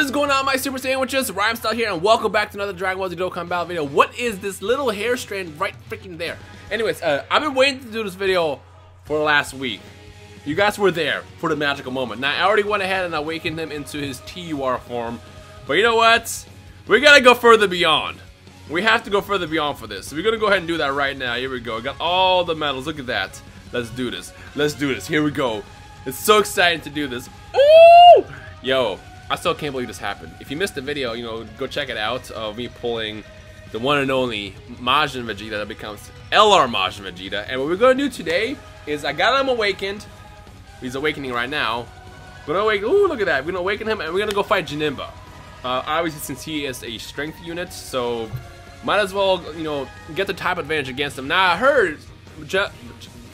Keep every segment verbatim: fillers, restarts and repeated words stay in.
What is going on, my super sandwiches? RhymeStyle here, and welcome back to another Dragon Ball Z Dokkan Battle video. What is this little hair strand right freaking there? Anyways, uh, I've been waiting to do this video for the last week. You guys were there for the magical moment. Now, I already went ahead and awakened him into his T U R form, but you know what? We gotta go further beyond. We have to go further beyond for this, so we're gonna go ahead and do that right now. Here we go. Got all the medals. Look at that. Let's do this. Let's do this. Here we go. It's so exciting to do this. Ooh! Yo. I still can't believe this happened. If you missed the video, you know, go check it out of me pulling the one and only Majin Vegeta that becomes L R Majin Vegeta. And what we're gonna do today is I got him awakened. He's awakening right now. We're gonna awaken. Ooh, look at that. We're gonna awaken him, and we're gonna go fight Janemba. Uh, obviously, since he is a strength unit, so might as well, you know, get the type advantage against him. Now I heard Je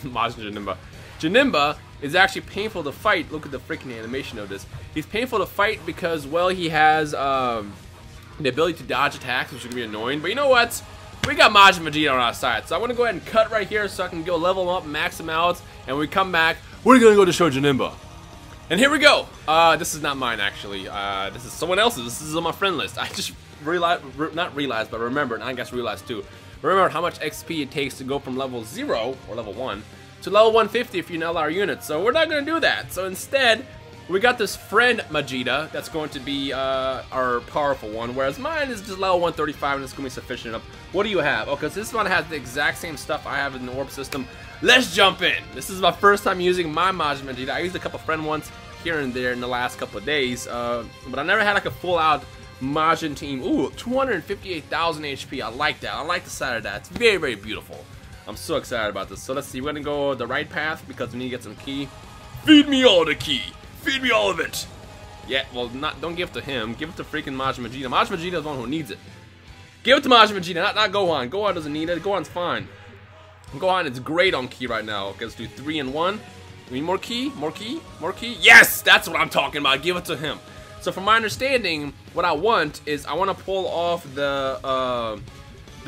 Majin Janemba. Janemba is actually painful to fight. Look at the freaking animation of this. He's painful to fight because, well, he has um, the ability to dodge attacks, which is going to be annoying. But you know what? We got Majin Vegeta on our side. So I'm going to go ahead and cut right here so I can go level him up, max him out. And when we come back, we're going to go to Shoujo Janemba. And here we go. Uh, this is not mine, actually. Uh, this is someone else's. This is on my friend list. I just realized, re not realized, but remembered, and I guess realized too. Remember how much X P it takes to go from level zero, or level one, to level one fifty if you nail our unit, so we're not going to do that. So instead, we got this friend Majida that's going to be uh, our powerful one, whereas mine is just level one thirty-five and it's going to be sufficient enough. What do you have? Okay, so this one has the exact same stuff I have in the orb system. Let's jump in! This is my first time using my Majin Vegeta. I used a couple friend ones here and there in the last couple of days, uh, but I never had like a full-out Majin team. Ooh, two hundred fifty-eight thousand H P. I like that. I like the side of that. It's very, very beautiful. I'm so excited about this. So let's see, we're gonna go the right path because we need to get some ki. Feed me all the ki! Feed me all of it! Yeah, well, not. Don't give it to him. Give it to freaking Majin Vegeta. Majin Vegeta is the one who needs it. Give it to Majin Vegeta, not, not Gohan. Gohan doesn't need it. Gohan's fine. Gohan is great on ki right now. Okay, let's do three and one. We need more ki, more ki, more ki. Yes! That's what I'm talking about. Give it to him. So from my understanding, what I want is I want to pull off the... Uh,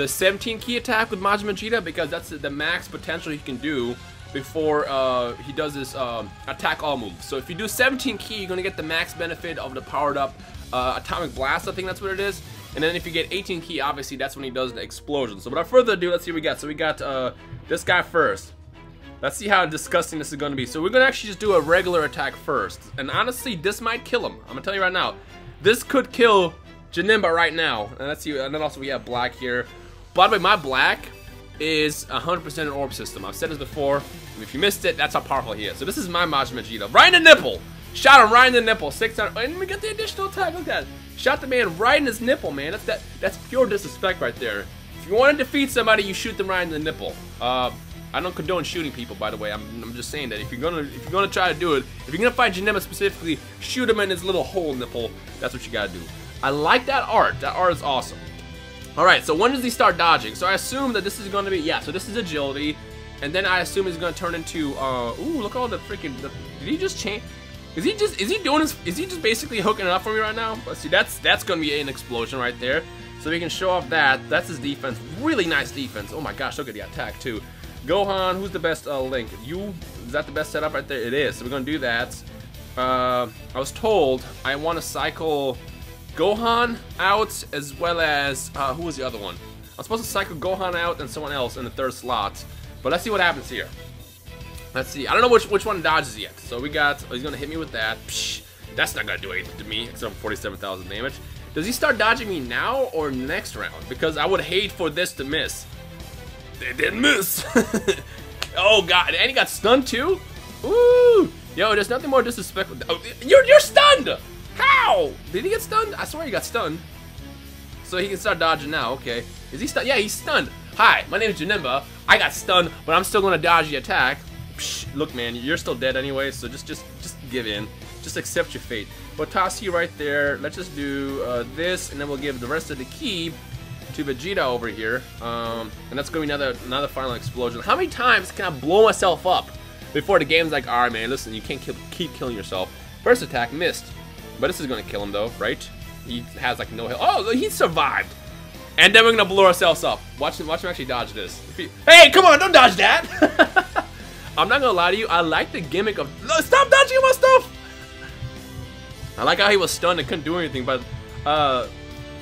The seventeen key attack with Majin Vegeta, because that's the max potential he can do before uh, he does this um, attack all move. So if you do seventeen key, you're gonna get the max benefit of the powered up uh, atomic blast. I think that's what it is. And then if you get eighteen key, obviously that's when he does the explosion. So without further ado, let's see what we got. So we got uh, this guy first. Let's see how disgusting this is gonna be. So we're gonna actually just do a regular attack first. And honestly, this might kill him. I'm gonna tell you right now, this could kill Janemba right now. And let's see. And then also we have Black here. By the way, my Black is one hundred percent an orb system. I've said this before. If you missed it, that's how powerful he is. So this is my Majin Vegeta. Right in the nipple! Shot him right in the nipple. six hundred. And we got the additional attack. Look at that. Shot the man right in his nipple, man. That's that. That's pure disrespect right there. If you want to defeat somebody, you shoot them right in the nipple. Uh, I don't condone shooting people, by the way. I'm, I'm just saying that if you're gonna if you're gonna try to do it, if you're gonna fight Janemba specifically, shoot him in his little hole nipple. That's what you gotta do. I like that art. That art is awesome. Alright, so when does he start dodging? So I assume that this is going to be, yeah, so this is agility, and then I assume he's going to turn into, uh, ooh, look at all the freaking, the, did he just change, is he just, is he doing his, is he just basically hooking it up for me right now? But see, that's, that's going to be an explosion right there, so we can show off that. That's his defense, really nice defense. Oh my gosh, look at the attack too. Gohan, who's the best uh, Link? You, is that the best setup right there? It is, so we're going to do that. Uh, I was told I want to cycle Gohan out, as well as, uh, who was the other one? I'm supposed to cycle Gohan out and someone else in the third slot, but let's see what happens here. Let's see, I don't know which which one dodges yet, so we got, oh, he's gonna hit me with that. Psh, that's not gonna do anything to me, except for forty-seven thousand damage. Does he start dodging me now or next round? Because I would hate for this to miss. They didn't miss! Oh god, and he got stunned too? Ooh! Yo, there's nothing more disrespectful. Oh, you're, you're stunned! How? Did he get stunned? I swear he got stunned. So he can start dodging now, okay. Is he stunned? Yeah, he's stunned. Hi, my name is Janemba. I got stunned, but I'm still gonna dodge the attack. Psh, look man, you're still dead anyway, so just just, just give in. Just accept your fate. But toss you right there. Let's just do uh, this, and then we'll give the rest of the key to Vegeta over here. Um, and that's gonna be another, another final explosion. How many times can I blow myself up before the game's like, alright man, listen, you can't keep, keep killing yourself. First attack, missed. But this is gonna kill him though, right? He has like no health. Oh, he survived. And then we're gonna blow ourselves up. Watch him, watch him actually dodge this. He, hey, come on, don't dodge that! I'm not gonna lie to you, I like the gimmick of, stop dodging my stuff! I like how he was stunned and couldn't do anything, but uh,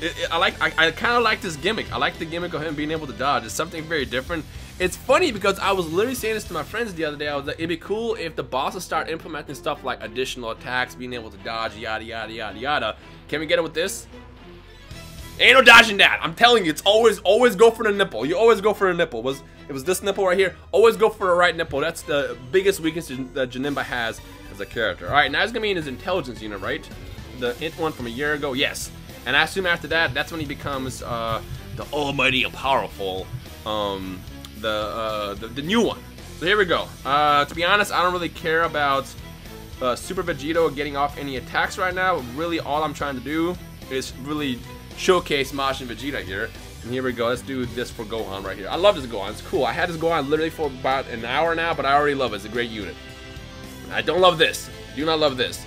it, it, I like I, I kind of like this gimmick. I like the gimmick of him being able to dodge. It's something very different. It's funny because I was literally saying this to my friends the other day. I was like, it'd be cool if the bosses start implementing stuff like additional attacks, being able to dodge, yada, yada, yada, yada. Can we get it with this? Ain't no dodging that. I'm telling you, it's always, always go for the nipple. You always go for the nipple. It was, it was this nipple right here. Always go for the right nipple. That's the biggest weakness that Janemba has as a character. All right, now he's going to be in his intelligence unit, right? The it one from a year ago, yes. And I assume after that, that's when he becomes uh, the almighty and powerful, um, the, uh, the the new one. So here we go. Uh, to be honest, I don't really care about uh, Super Vegito getting off any attacks right now. Really, all I'm trying to do is really showcase Majin Vegeta here. And here we go. Let's do this for Gohan right here. I love this Gohan. It's cool. I had this Gohan literally for about an hour now, but I already love it. It's a great unit. I don't love this. Do not love this.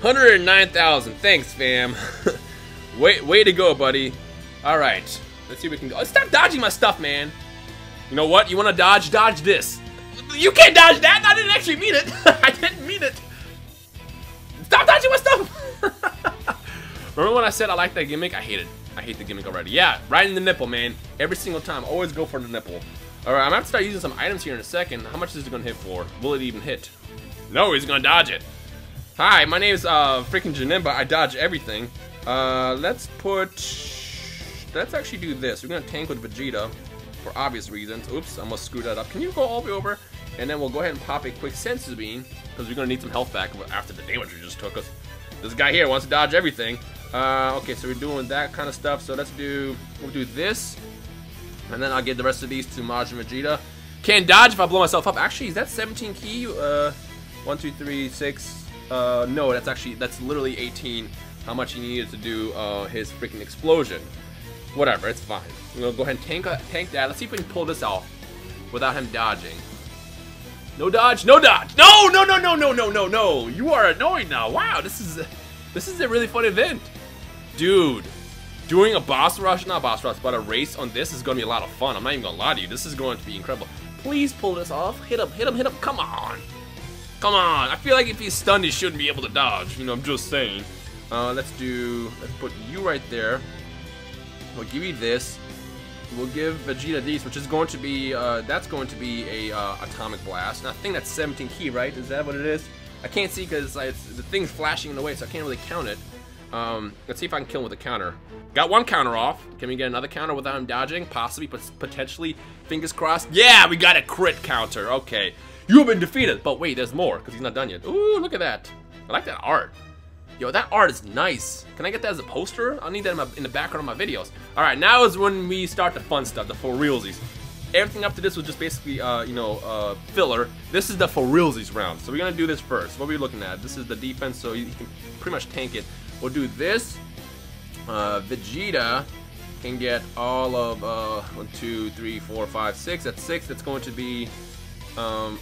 one hundred nine thousand. Thanks, fam. way, way to go, buddy. All right. Let's see if we can go. Oh, stop dodging my stuff, man. You know what? You want to dodge? Dodge this. You can't dodge that. I didn't actually mean it. I didn't mean it. Stop dodging my stuff. Remember when I said I like that gimmick? I hate it. I hate the gimmick already. Yeah, right in the nipple, man. Every single time. Always go for the nipple. Alright, I'm going to have to start using some items here in a second. How much is it going to hit for? Will it even hit? No, he's going to dodge it. Hi, my name is uh, freaking Janemba. I dodge everything. Uh, let's put... Let's actually do this. We're going to tank with Vegeta for obvious reasons. Oops, I almost screwed that up. Can you go all the way over? And then we'll go ahead and pop a quick Senzu Bean because we're going to need some health back after the damage we just took us. This guy here wants to dodge everything. Uh, okay, so we're doing that kind of stuff. So let's do, we'll do this, and then I'll get the rest of these to Majin Vegeta. Can't dodge if I blow myself up. Actually, is that seventeen ki? Uh, one, two, three, six. Uh, no, that's actually that's literally eighteen. How much he needed to do uh, his freaking explosion? Whatever, it's fine. We'll go ahead and tank uh, tank that. Let's see if we can pull this off without him dodging. No dodge, no dodge. No, no, no, no, no, no, no, no. You are annoying now. Wow, this is this is a really fun event. Dude, doing a boss rush, not boss rush, but a race on this is going to be a lot of fun. I'm not even going to lie to you. This is going to be incredible. Please pull this off. Hit him, hit him, hit him. Come on. Come on. I feel like if he's stunned, he shouldn't be able to dodge. You know, I'm just saying. Uh, let's do, let's put you right there. We'll give you this. We'll give Vegeta these, which is going to be, uh, that's going to be a uh, atomic blast. And I think that's seventeen ki, right? Is that what it is? I can't see because the thing's flashing in the way, so I can't really count it. Um, let's see if I can kill him with a counter. Got one counter off. Can we get another counter without him dodging? Possibly, but potentially. Fingers crossed. Yeah, we got a crit counter. Okay. You've been defeated. But wait, there's more, because he's not done yet. Ooh, look at that. I like that art. Yo, that art is nice. Can I get that as a poster? I'll need that in, my, in the background of my videos. Alright, now is when we start the fun stuff, the for realsies. Everything up to this was just basically, uh, you know, uh, filler. This is the for realsies round. So we're going to do this first. What are we looking at? This is the defense, so you can pretty much tank it. We'll do this. Uh, Vegeta can get all of uh, one, two, three, four, five, six. That's six. That's going to be, um,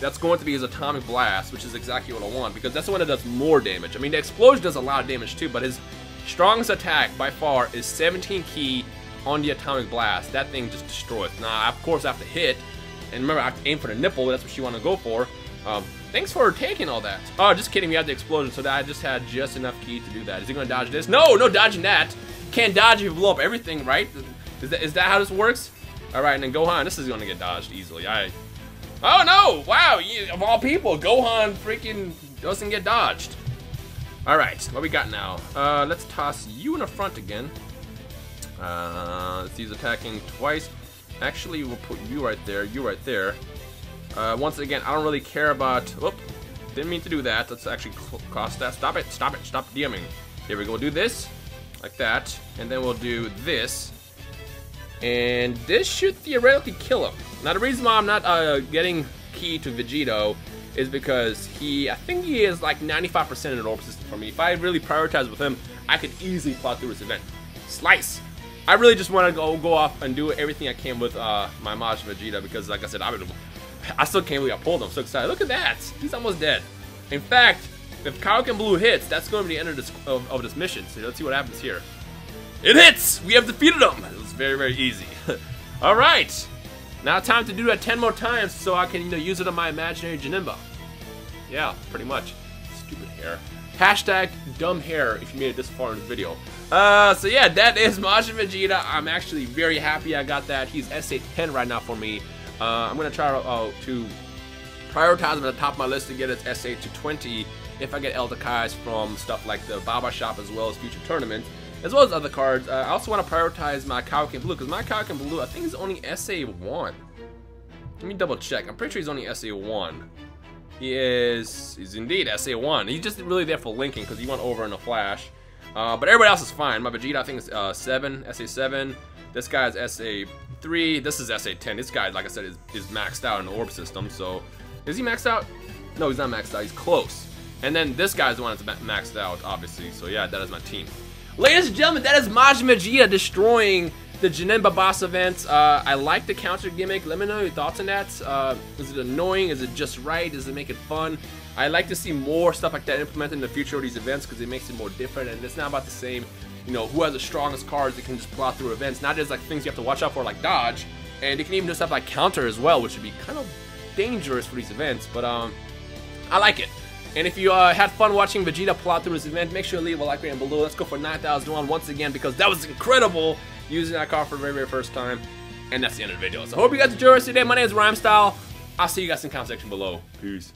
that's going to be his atomic blast, which is exactly what I want because that's the one that does more damage. I mean, the explosion does a lot of damage too, but his strongest attack by far is seventeen ki on the atomic blast. That thing just destroys. Now, of course, I have to hit, and remember, I have to aim for the nipple. That's what you want to go for. Um, Thanks for taking all that. Oh, just kidding. We had the explosion, so that I just had just enough ki to do that. Is he going to dodge this? No, no dodging that. Can't dodge if you blow up everything, right? Is that, is that how this works? All right, and then Gohan. This is going to get dodged easily. I. Oh, no. Wow. You, of all people, Gohan freaking doesn't get dodged. All right. What we got now? Uh, let's toss you in the front again. Uh, let's use attacking twice. Actually, we'll put you right there. You right there. Uh, once again, I don't really care about... Whoop, didn't mean to do that. Let's actually cross that. Stop it, stop it, stop DMing. Here we go. We'll do this, like that, and then we'll do this. And this should theoretically kill him. Now, the reason why I'm not uh, getting ki to Vegito is because he... I think he is like ninety-five percent in an orb system for me. If I really prioritize with him, I could easily plow through this event. Slice! I really just want to go, go off and do everything I can with uh, my Majin Vegeta because, like I said, I've been... I still can't believe I pulled him. I'm so excited. Look at that. He's almost dead. In fact, if Kyokan Blue hits, that's going to be the end of this, of, of this mission. So let's see what happens here. It hits. We have defeated him. It was very, very easy. All right. Now time to do that ten more times so I can, you know, use it on my imaginary Janemba. Yeah, pretty much. stupid hair. Hashtag dumb hair if you made it this far in the video. Uh, so yeah, that is Majin Vegeta. I'm actually very happy I got that. He's S A ten right now for me. Uh, I'm gonna try to, uh, to prioritize him at the top of my list to get his S A to twenty if I get Elder Kai's from stuff like the Baba Shop as well as future tournaments, as well as other cards. Uh, I also want to prioritize my Kyokan Blue because my Kyokan Blue I think is only S A one. Let me double check. I'm pretty sure he's only S A one. He is, he's indeed S A one. He's just really there for linking because he went over in a flash. Uh, but everybody else is fine. My Vegeta I think is uh, seven, S A seven. This guy is S A three. This is S A ten. This guy, like I said, is, is maxed out in the orb system. So, is he maxed out? No, he's not maxed out. He's close. And then this guy's the one that's maxed out, obviously. So yeah, that is my team. Ladies and gentlemen, that is Majin Vegeta destroying the Janemba boss event. Uh, I like the counter gimmick. Let me know your thoughts on that. Uh, is it annoying? Is it just right? Does it make it fun? I like to see more stuff like that implemented in the future of these events because it makes it more different and it's not about the same. You know, who has the strongest cards that can just plot through events. Now there's like things you have to watch out for, like dodge, and it can even do stuff like counter as well, which would be kind of dangerous for these events. But um, I like it. And if you uh, had fun watching Vegeta plot through this event, make sure to leave a like rating below. Let's go for nine thousand one once again because that was incredible using that card for the very, very first time. And that's the end of the video. So I hope you guys enjoyed us today. My name is RhymeStyle. I'll see you guys in the comment section below. Peace.